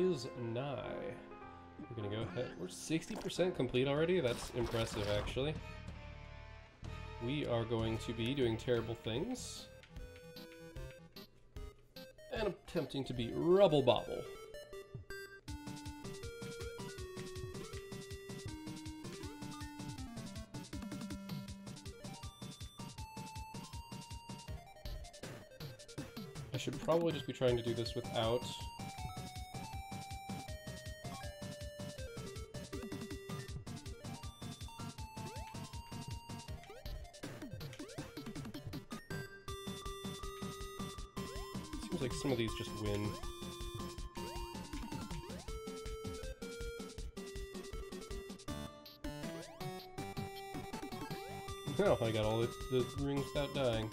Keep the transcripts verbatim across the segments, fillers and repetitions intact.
is nigh. We're gonna go ahead. We're sixty percent complete already. That's impressive, actually. We are going to be doing terrible things. And attempting to beat Rubble Bobble. I should probably just be trying to do this without... Like some of these just win. Oh, I got all the, the rings without dying.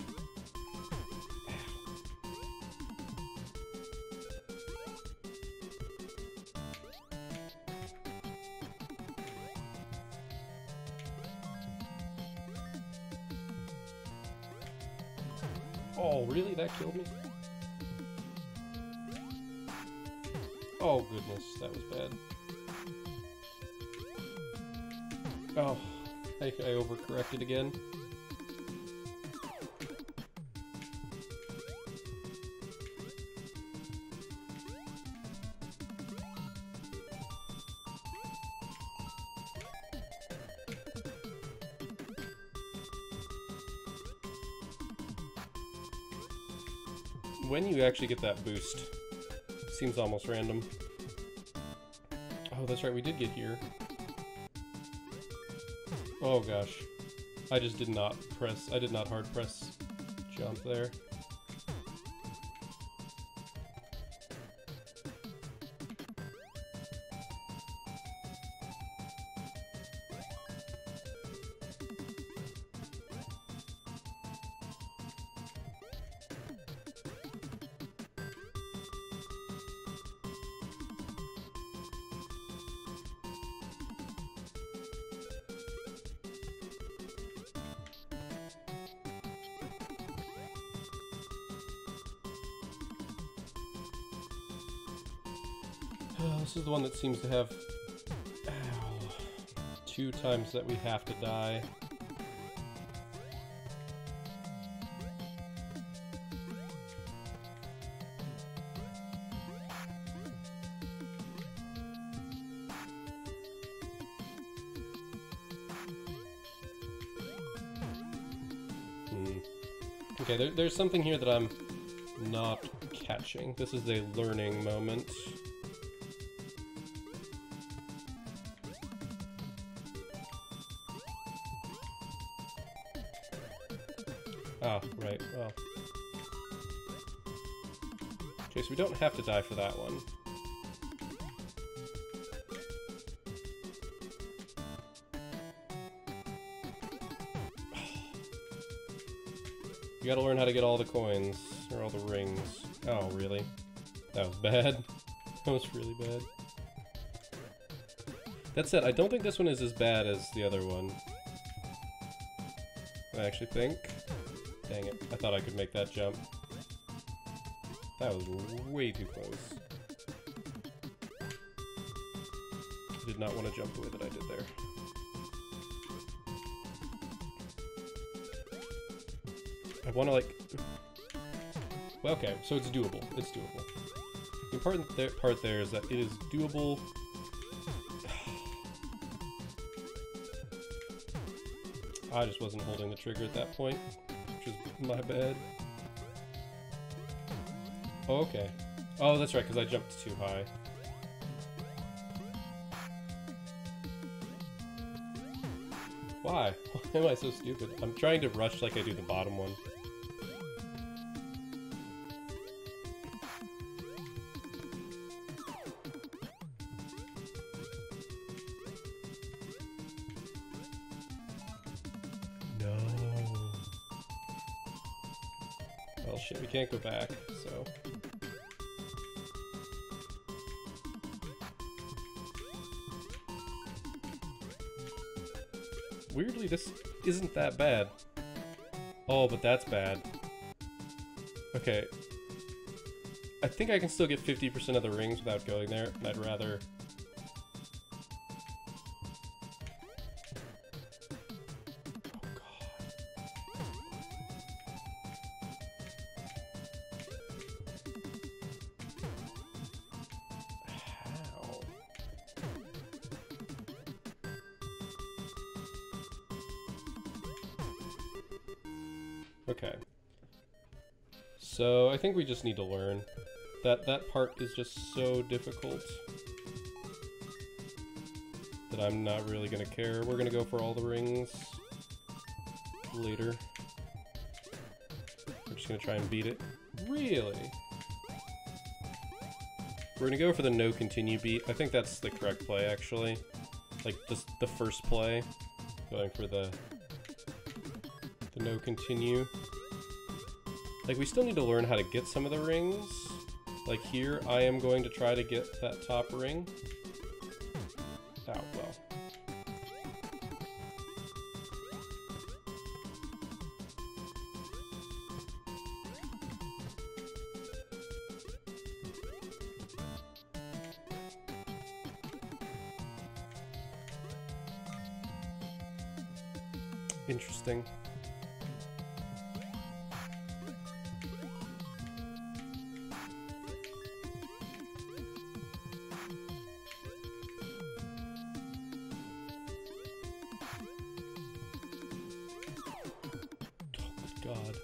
Oh, really? That killed me? Oh goodness, that was bad. Oh, I, I overcorrected again. When you actually get that boost, seems almost random. Oh, that's right, we did get here. Oh gosh. I just did not press, I did not hard press jump there. Oh, this is the one that seems to have ow, two times that we have to die. Hmm. Okay, there, there's something here that I'm not catching. This is a learning moment. Ah, right, well. Okay, so we don't have to die for that one. You gotta learn how to get all the coins, or all the rings. Oh, really? That was bad. That was really bad. That said, I don't think this one is as bad as the other one. I actually think. Dang it, I thought I could make that jump. That was way too close. I did not want to jump the way that I did there. I want to like... Well, okay, so it's doable. It's doable. The important th- part there is that it is doable. I just wasn't holding the trigger at that point. Is my bad. Oh, okay. Oh, that's right, because I jumped too high. Why? Why am I so stupid? I'm trying to rush like I do the bottom one. Well, shit, we can't go back, so... Weirdly, this isn't that bad. Oh, but that's bad. Okay. I think I can still get fifty percent of the rings without going there, and I'd rather... Oh, God. How? Okay. So, I think we just need to learn. That, that part is just so difficult that I'm not really gonna care. We're gonna go for all the rings later. We're just gonna try and beat it. Really? We're gonna go for the no continue beat. I think that's the correct play, actually. Like, just the first play. Going for the, the no continue. Like, we still need to learn how to get some of the rings. Like here, I am going to try to get that top ring. Oh, well. Interesting. God.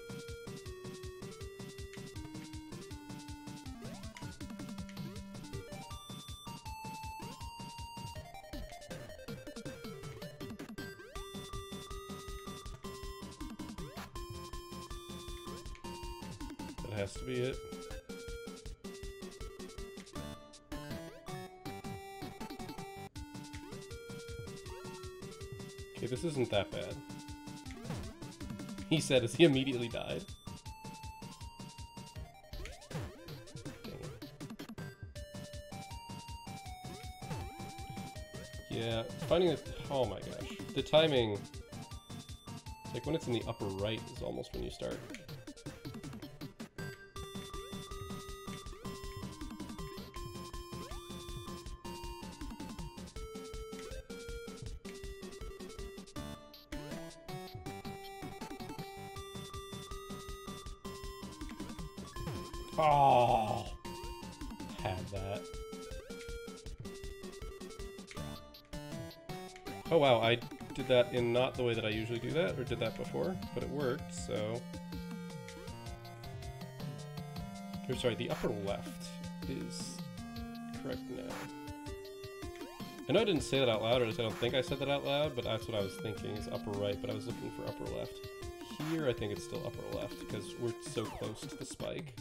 That has to be it. Okay, this isn't that bad. He said as he immediately died. Dang it. Yeah, finding the... Oh my gosh. The timing... It's like when it's in the upper right is almost when you start. Oh, had that. Oh wow, I did that in not the way that I usually do that, or did that before, but it worked, so... Or sorry, the upper left is correct now. I know I didn't say that out loud, or I don't think I said that out loud, but that's what I was thinking, is upper right, but I was looking for upper left. Here, I think it's still upper left, because we're so close to the spike.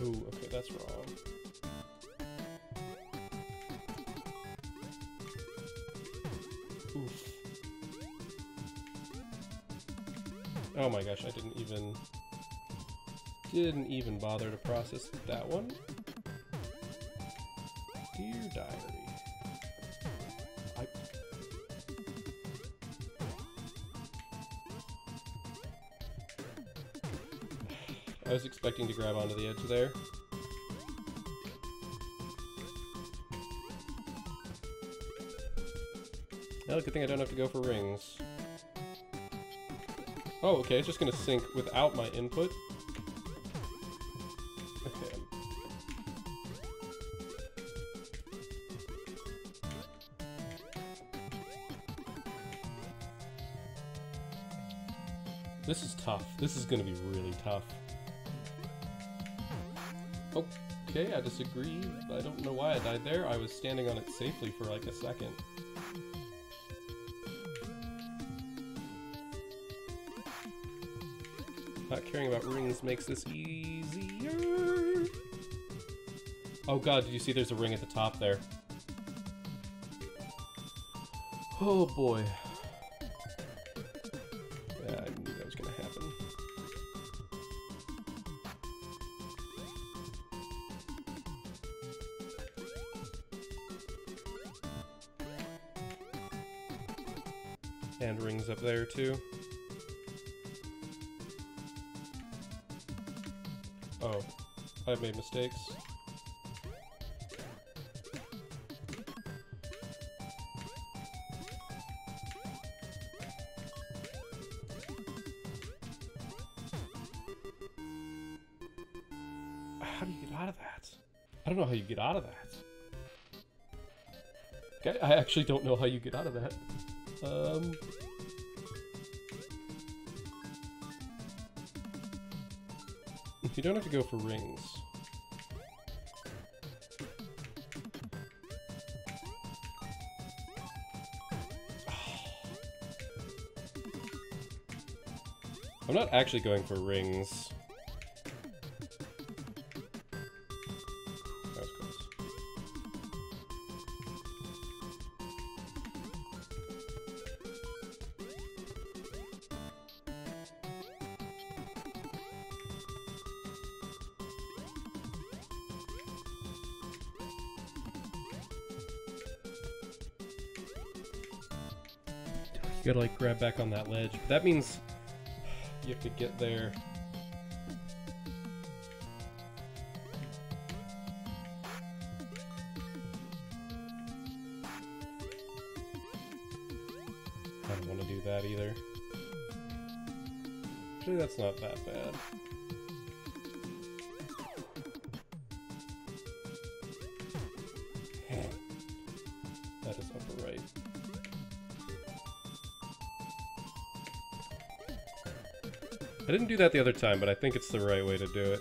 Ooh, okay, that's wrong. Oof. Oh my gosh, I didn't even... Didn't even bother to process that one. Dear diary. I... I was expecting to grab onto the edge there. Now, good thing I don't have to go for rings. Oh, okay, it's just gonna sync without my input. Okay. This is tough. This is gonna be really tough. Okay, I disagree. I don't know why I died there. I was standing on it safely for like a second. Not caring about rings makes this easier. Oh god, did you see there's a ring at the top there? Oh boy. Yeah, I knew that was gonna happen. sand rings up there too. Oh, I've made mistakes. How do you get out of that? I don't know how you get out of that. I actually don't know how you get out of that. Um... You don't have to go for rings. Oh. I'm not actually going for rings. That was close. You gotta like grab back on that ledge. But that means you have to get there. I don't want to do that either. Actually, that's not that bad. That is upper right. I didn't do that the other time, but I think it's the right way to do it.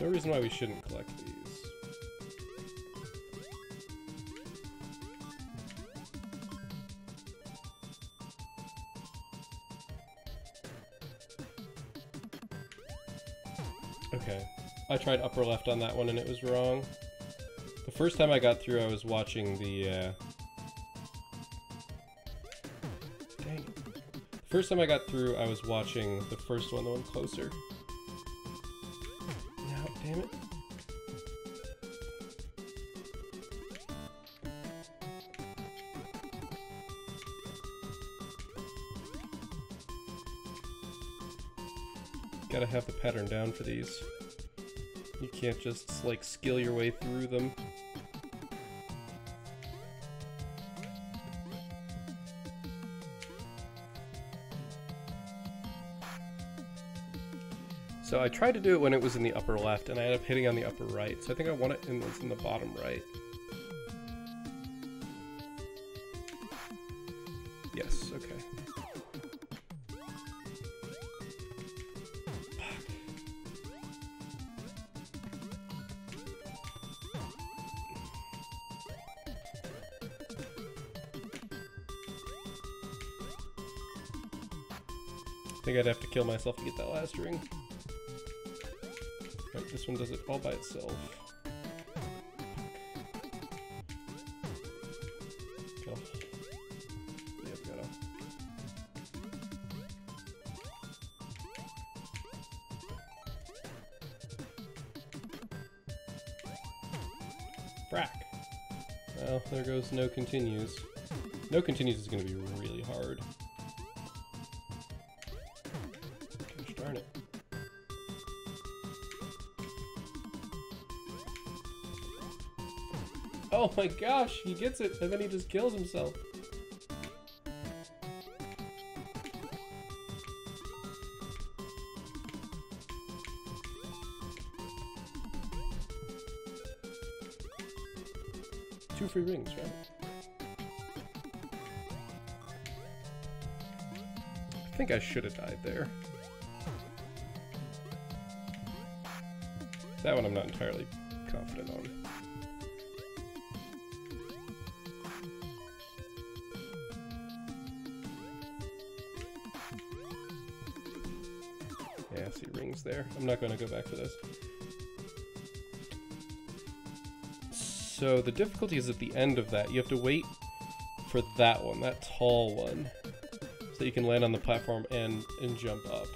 No reason why we shouldn't collect these. Okay. I tried upper left on that one and it was wrong. First time I got through, I was watching the, uh... Dang. First time I got through, I was watching the first one, the one closer. No, damn it. Gotta have the pattern down for these. You can't just, like, skill your way through them. So I tried to do it when it was in the upper left, and I ended up hitting on the upper right. So I think I want it in, it's in the bottom right. Yes, okay. I think I'd have to kill myself to get that last ring. Right, this one does it all by itself. Go. Yeah, we gotta. Frack! Well, there goes no continues. No continues is gonna be really hard. Darn it. Oh my gosh, he gets it, and then he just kills himself. Two free rings, right? I think I should have died there. That one I'm not entirely confident on. Yeah, I see rings there. I'm not going to go back for this. So the difficulty is at the end of that. You have to wait for that one, that tall one, so you can land on the platform and, and jump up.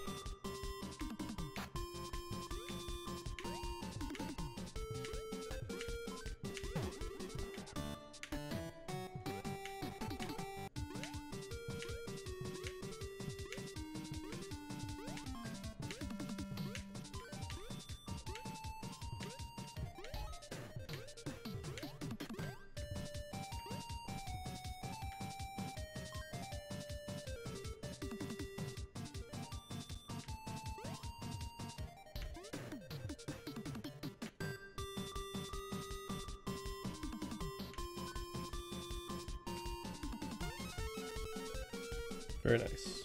Very nice.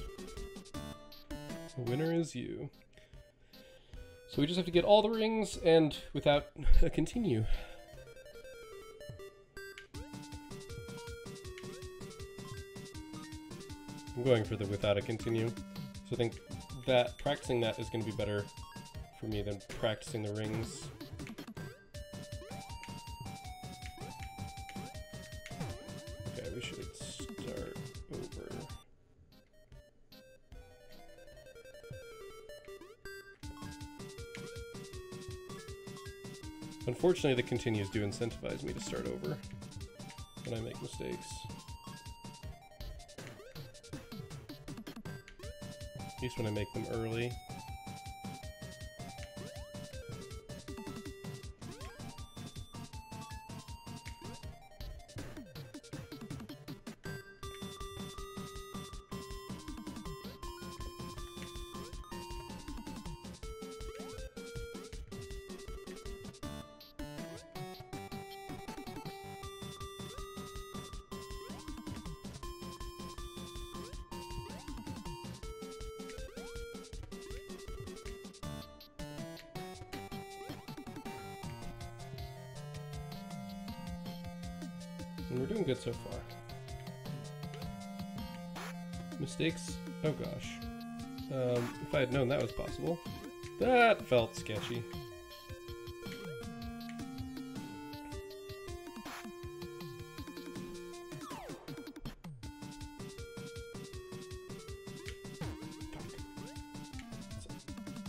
The winner is you. So we just have to get all the rings and without a continue. I'm going for the without a continue. So I think that practicing that is going to be better for me than practicing the rings. Okay, we should start over. Unfortunately, the continues do incentivize me to start over when I make mistakes. At least when I make them early. We're doing good so far. Mistakes? Oh gosh. Um, if I had known that was possible. That felt sketchy.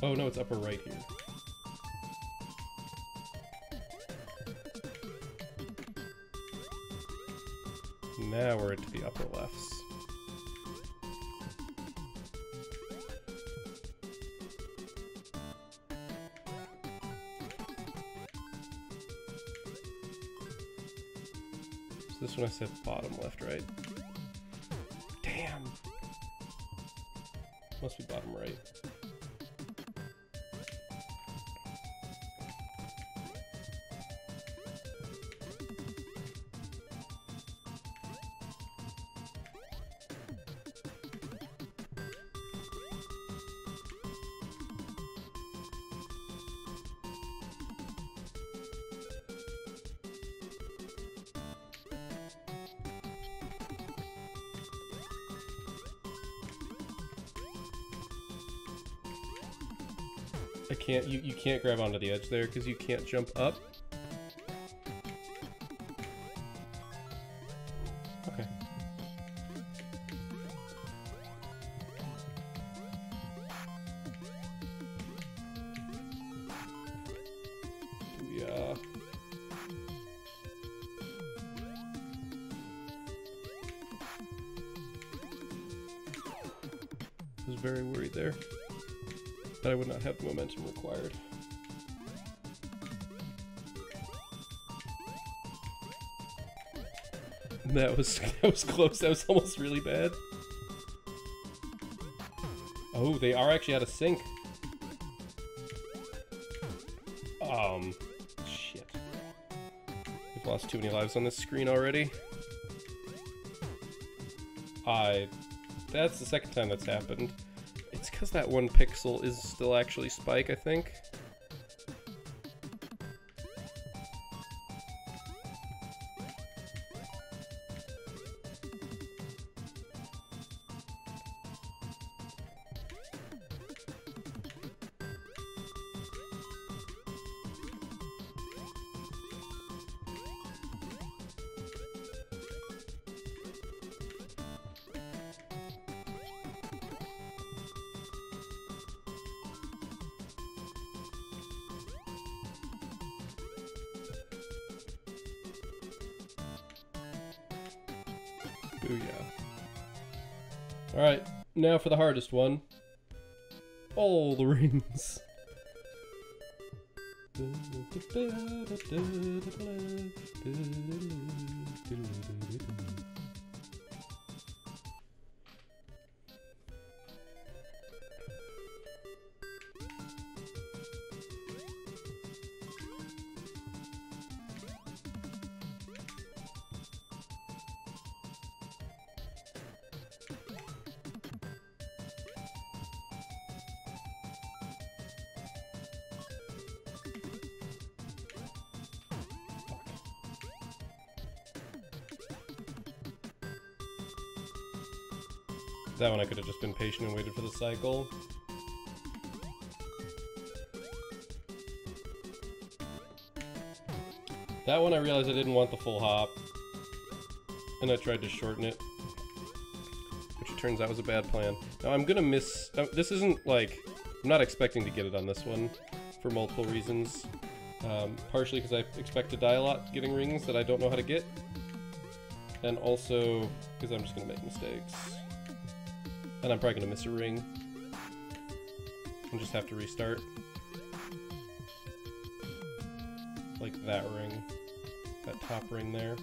Oh no, it's upper right here. Now we're into the upper lefts. So this one I said bottom left, right? Damn! Must be bottom right. I can't, you, you can't grab onto the edge there because you can't jump up. Okay. Yeah. I was very worried there. I would not have the momentum required. That was that was close. That was almost really bad. Oh, they are actually out of sync. Um, shit. I've lost too many lives on this screen already. I. That's the second time that's happened. Because that one pixel is still actually Spike, I think. Booyah. Alright, now for the hardest one. All the rings. That one I could have just been patient and waited for the cycle. That one I realized I didn't want the full hop, and I tried to shorten it, which it turns out was a bad plan. Now I'm gonna miss, uh, this isn't like, I'm not expecting to get it on this one for multiple reasons. Um, partially because I expect to die a lot getting rings that I don't know how to get, and also because I'm just gonna make mistakes. And I'm probably gonna miss a ring and just have to restart. Like that ring, that top ring there.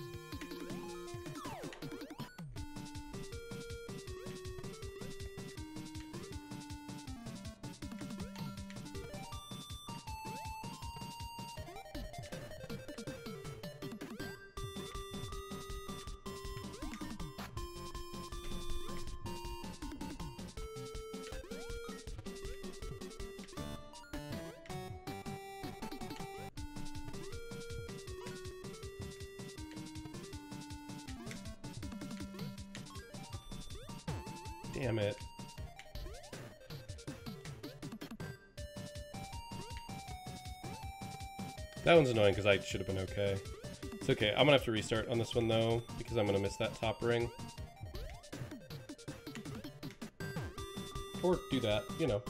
Damn it. That one's annoying because I should have been okay. It's okay. I'm gonna have to restart on this one though, because I'm gonna miss that top ring. Or do that, you know.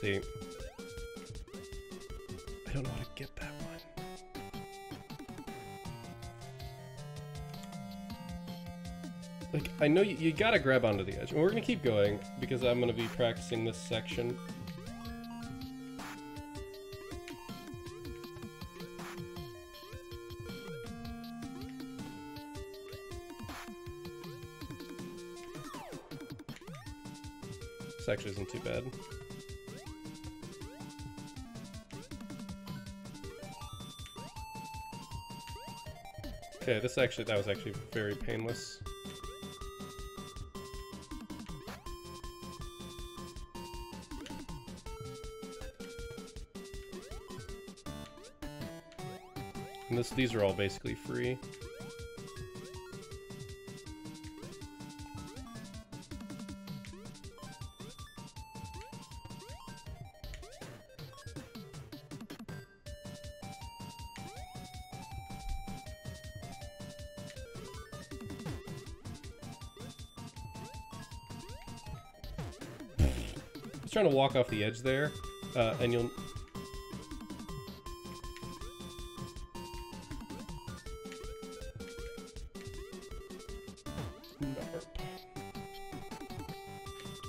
See, I don't know how to get that one. Like, I know you, you gotta grab onto the edge. And we're gonna keep going because I'm gonna be practicing this section. This actually isn't too bad. Okay, this actually, that was actually very painless. And this, these are all basically free. Trying to walk off the edge there, uh, and you'll...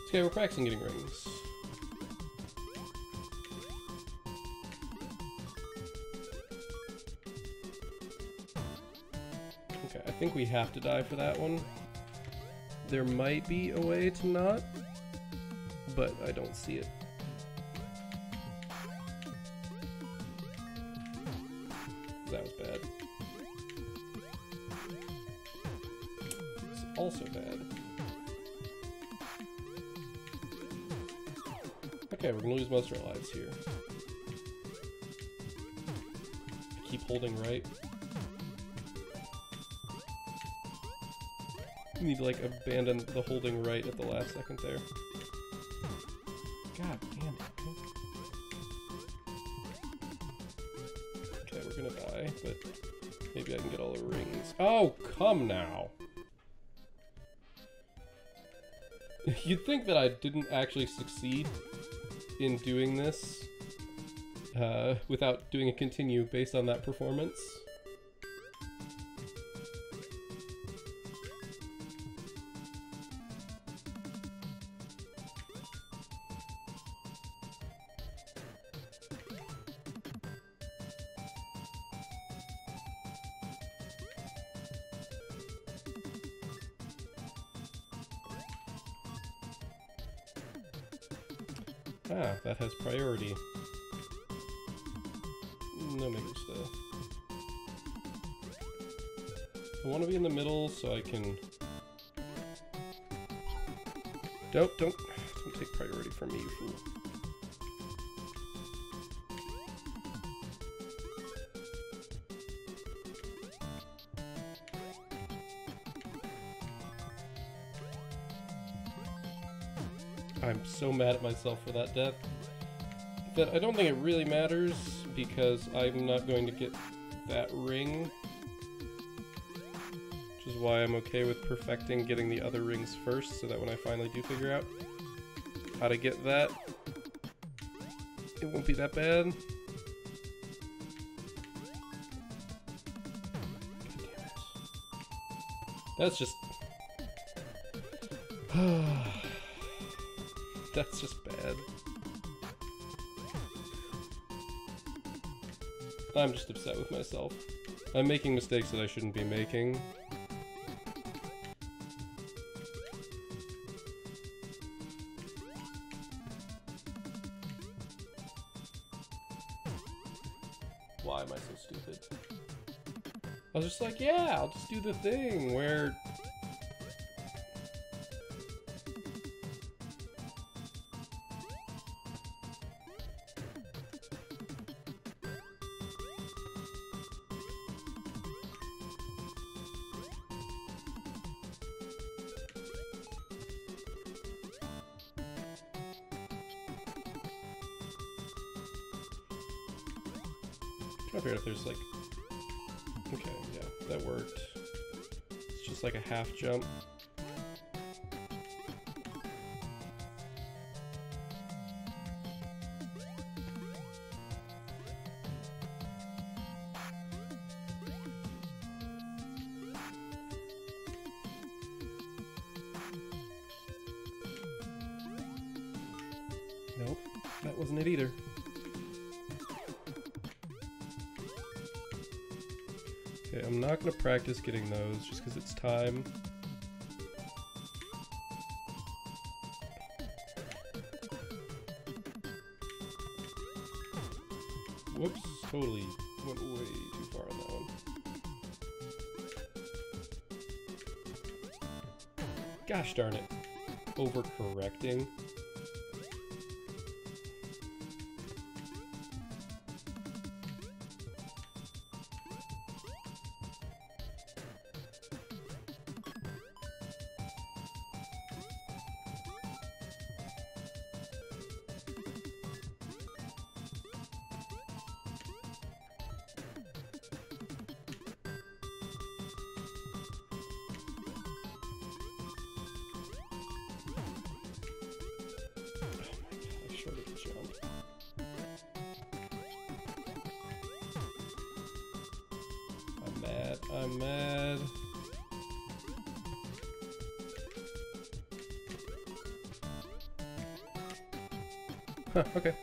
Okay, we're practicing getting rings. Okay, I think we have to die for that one. There might be a way to not, but I don't see it. That was bad. It's also bad. Okay, we're gonna lose most of our lives here. Keep holding right. You need to like abandon the holding right at the last second there. God damn it. Okay, we're gonna die, but maybe I can get all the rings. Oh, come now! You'd think that I didn't actually succeed in doing this uh, without doing a continue based on that performance. Ah, that has priority. No makers though. I want to be in the middle so I can Nope, don't, don't take priority from me, you fool. I'm so mad at myself for that death. That I don't think it really matters, because I'm not going to get that ring. Which is why I'm okay with perfecting getting the other rings first, so that when I finally do figure out how to get that, it won't be that bad. God damn it. That's just... That's just bad. I'm just upset with myself. I'm making mistakes that I shouldn't be making. Why am I so stupid? I was just like, yeah, I'll just do the thing where... I figured if there's like, okay, yeah, that worked. It's just like a half jump. Nope, that wasn't it either. Okay, I'm not going to practice getting those, just because it's time. Whoops, totally went way too far on that one. Gosh darn it. Overcorrecting. I'm mad. Huh, okay.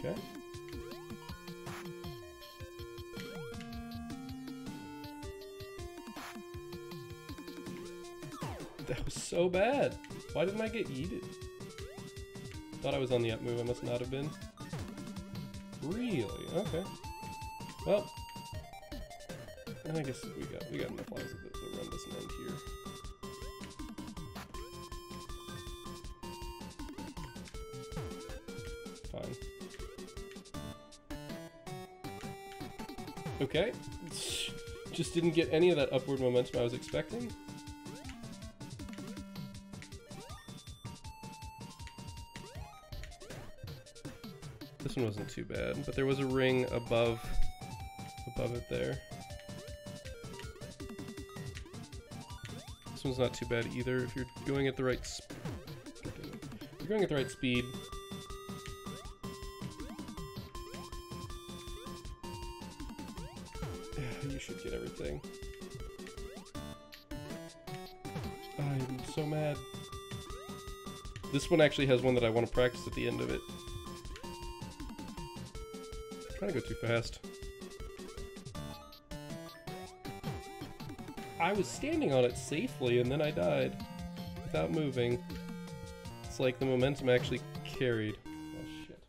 Okay. That was so bad. Why didn't I get yeeted? Thought I was on the up move. I must not have been. Really? Okay. Well, I guess we got we got enough lives that the run doesn't end here. Fine. Okay. Just didn't get any of that upward momentum I was expecting. This one wasn't too bad, but there was a ring above, above it there. This one's not too bad either if you're going at the right sp- you're going at the right speed. You should get everything. I'm so mad. This one actually has one that I want to practice at the end of it. I'm trying to go too fast. I was standing on it safely and then I died without moving. It's like the momentum actually carried. Oh shit.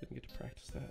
Didn't get to practice. practice that.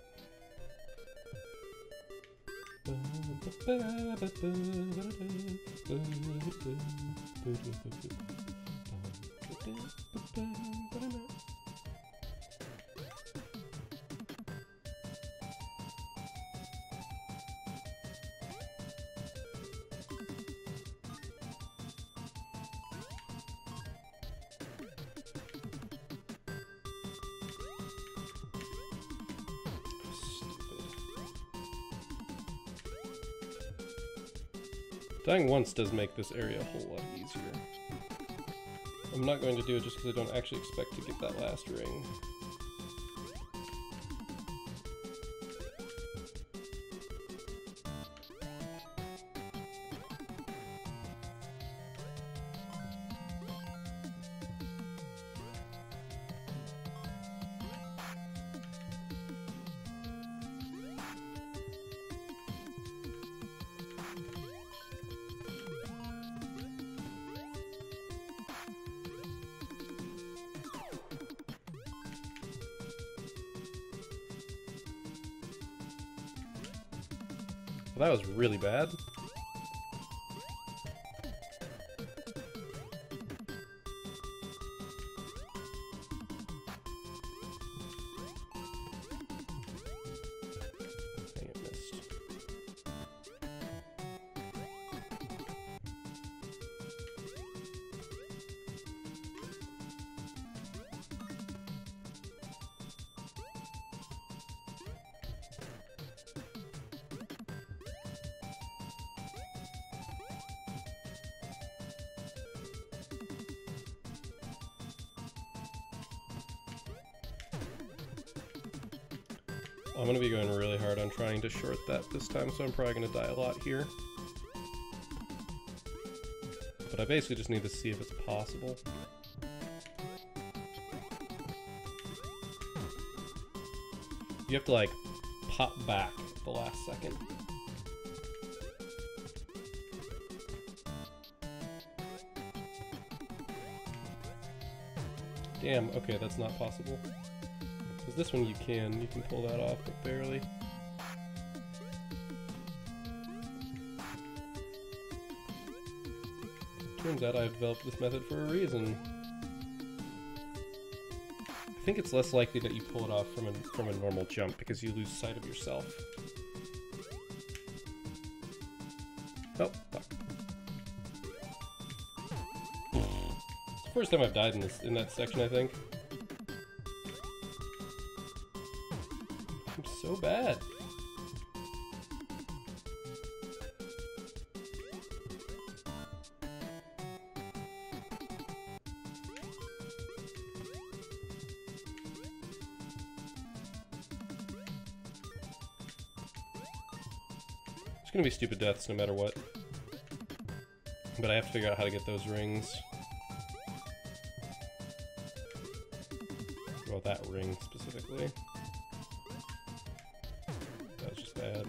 Dying once does make this area a whole lot easier. I'm not going to do it just because I don't actually expect to get that last ring. That was really bad. Dang it, missed. I'm going to be going really hard on trying to short that this time, so I'm probably going to die a lot here. But I basically just need to see if it's possible. You have to, like, pop back at the last second. Damn, okay, that's not possible. This one you can, you can pull that off, but barely. Turns out I've developed this method for a reason. I think it's less likely that you pull it off from a, from a normal jump because you lose sight of yourself. Oh, fuck. It's the first time I've died in this in that section, I think. So bad. It's gonna be stupid deaths no matter what. But I have to figure out how to get those rings. Well, that ring specifically. Bad.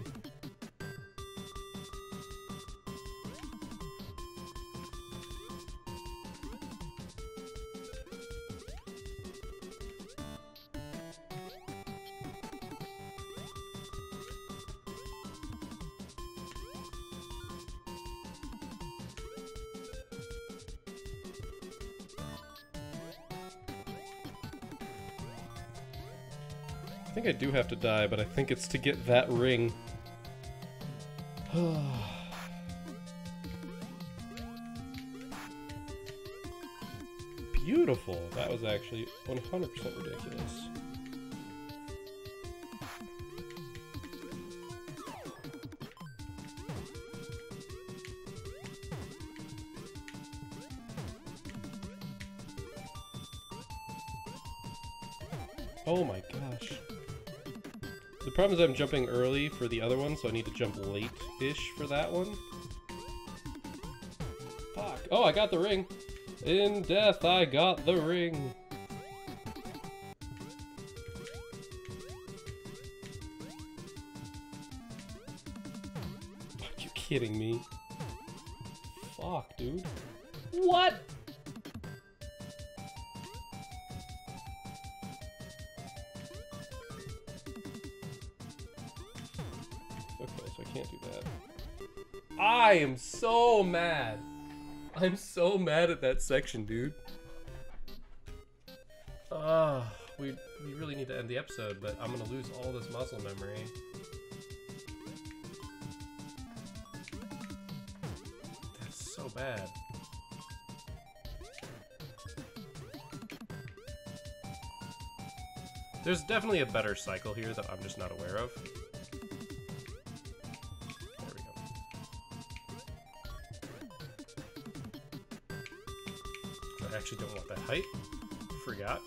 I think I do have to die, but I think it's to get that ring. Beautiful. That was actually one hundred percent ridiculous. Oh my gosh. The problem is I'm jumping early for the other one, so I need to jump late-ish for that one. Fuck. Oh, I got the ring. In death, I got the ring. Are you kidding me? Fuck, dude. What? can't do that. I am so mad. I'm so mad at that section, dude. Uh, we, we really need to end the episode, but I'm gonna lose all this muscle memory. That's so bad. There's definitely a better cycle here that I'm just not aware of. There we go. I actually don't want that height. Forgot.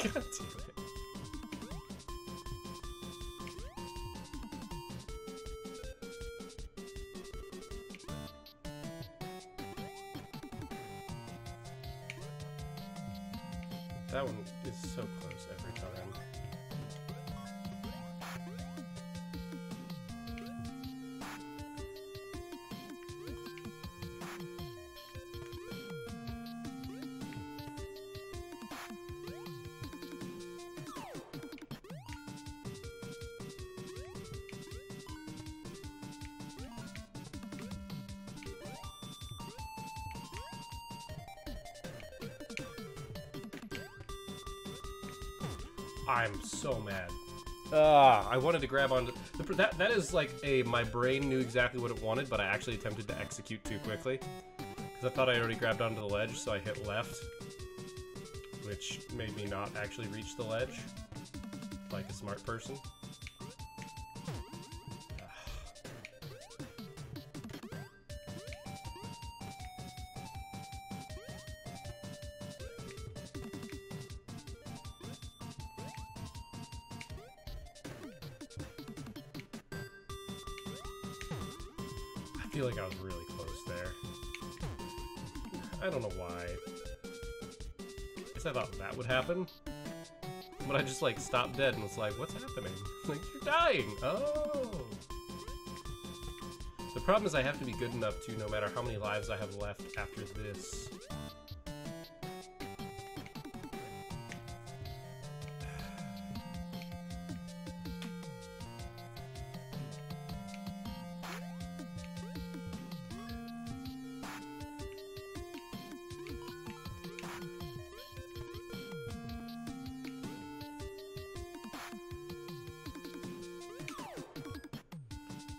God damn it. That one is so close every time. I'm so mad. Ah, I wanted to grab onto the, that. That is like a my brain knew exactly what it wanted, but I actually attempted to execute too quickly because I thought I already grabbed onto the ledge, so I hit left, which made me not actually reach the ledge, like a smart person. I feel like I was really close there. I don't know why. I guess I thought that would happen. But I just like stopped dead and was like, what's happening? Like, you're dying! Oh! The problem is I have to be good enough to, no matter how many lives I have left after this.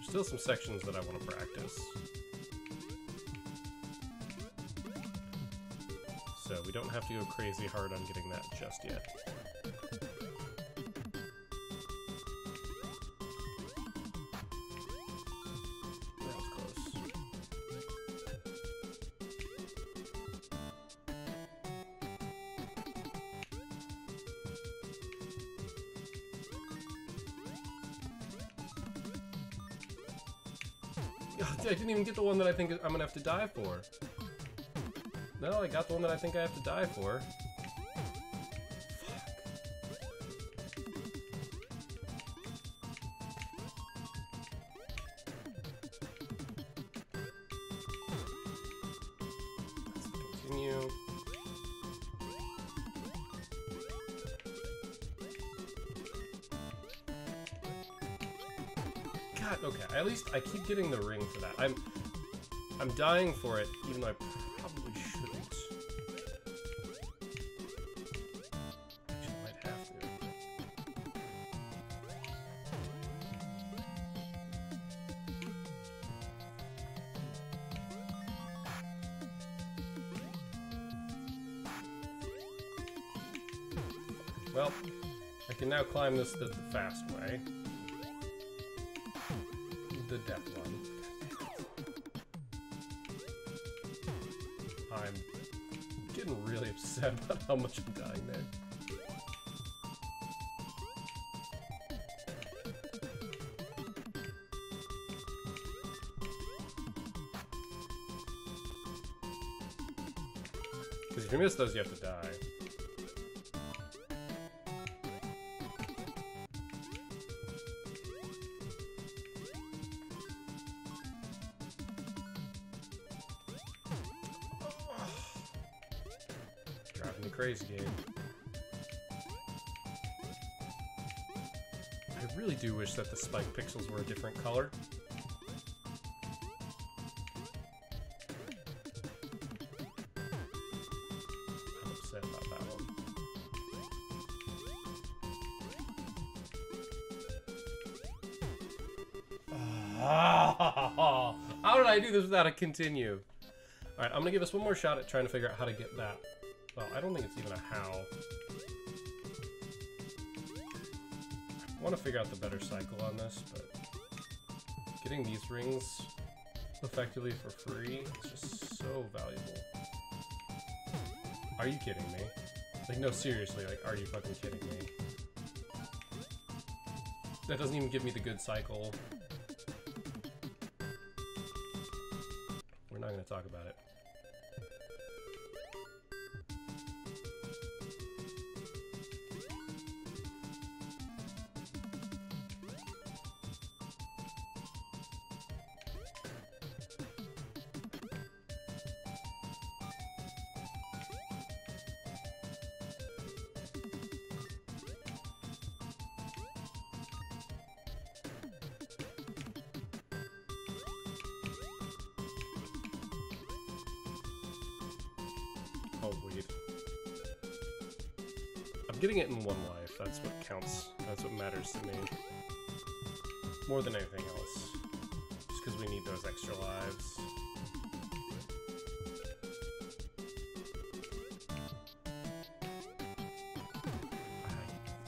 Still some sections that I want to practice. So we don't have to go crazy hard on getting that just yet. That was close. I didn't even get the one that I think I'm gonna have to die for. No, I got the one that I think I have to die for. Fuck. Let's continue. Okay, at least I keep getting the ring for that. I'm I'm dying for it, even though I probably shouldn't. Actually, I might have to. Well, I can now climb this the, the fast way. The depth one. I'm getting really upset about how much I'm dying there. Because if you miss those, you have to die. in the crazy game. I really do wish that the spike pixels were a different color. I'm upset about that one. How did I do this without a continue? Alright, I'm gonna give us one more shot at trying to figure out how to get that. Well, I don't think it's even a how. I want to figure out the better cycle on this, but getting these rings effectively for free is just so valuable. Are you kidding me? Like, no, seriously, like, are you fucking kidding me? That doesn't even give me the good cycle. We're not gonna talk about it. Oh, weed. I'm getting it in one life. That's what counts. That's what matters to me. More than anything else. Just because we need those extra lives.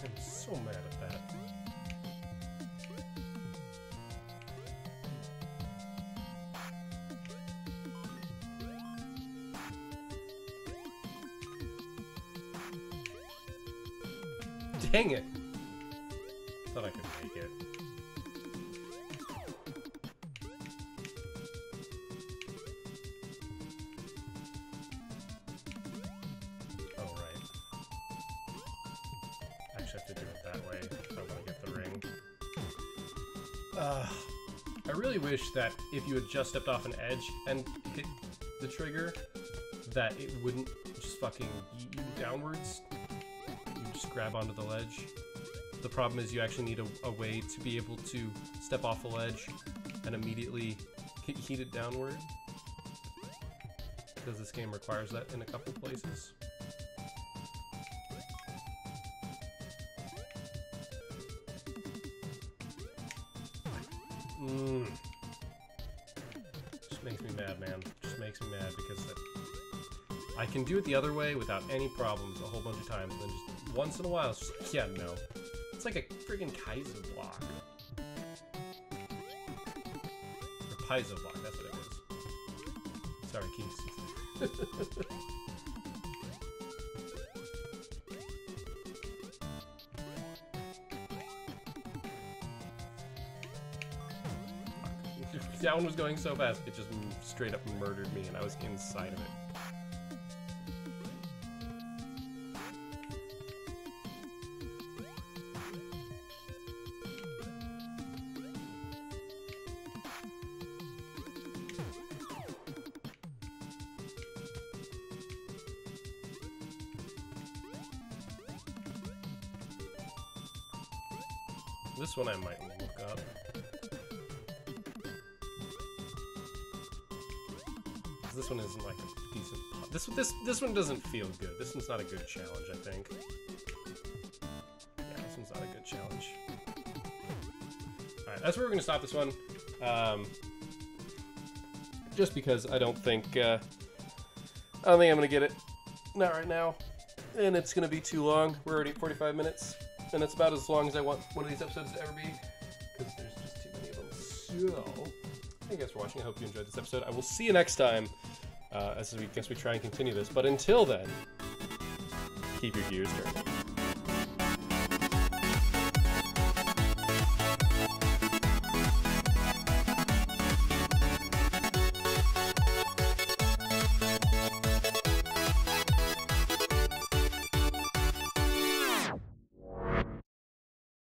I'm so mad at that. Dang it! Thought I could make it. Oh, right. I actually have to do it that way if I want to get the ring. Uh, I really wish that if you had just stepped off an edge and hit the trigger, that it wouldn't just fucking yeet you downwards. Grab onto the ledge. The problem is you actually need a, a way to be able to step off the ledge and immediately get heated downward, because this game requires that in a couple places. Mm. Just makes me mad, man. Just makes me mad because that I can do it the other way without any problems a whole bunch of times, and then just once in a while, it's just like, yeah, no. It's like a friggin' Kaizo block. Or Paizo block, that's what it is. Sorry, Keys. That one was going so fast, it just straight up murdered me, and I was inside of it. This one I might look up. This one isn't like a decent pop. This, this, this one doesn't feel good. This one's not a good challenge, I think. Yeah, this one's not a good challenge. Alright, that's where we're going to stop this one. Um, just because I don't think... Uh, I don't think I'm going to get it. Not right now. And it's going to be too long. We're already at forty-five minutes. And that's about as long as I want one of these episodes to ever be, because there's just too many of them. So, thank you guys for watching. I hope you enjoyed this episode. I will see you next time, uh, as we guess we try and continue this. But until then, keep your gears dirty.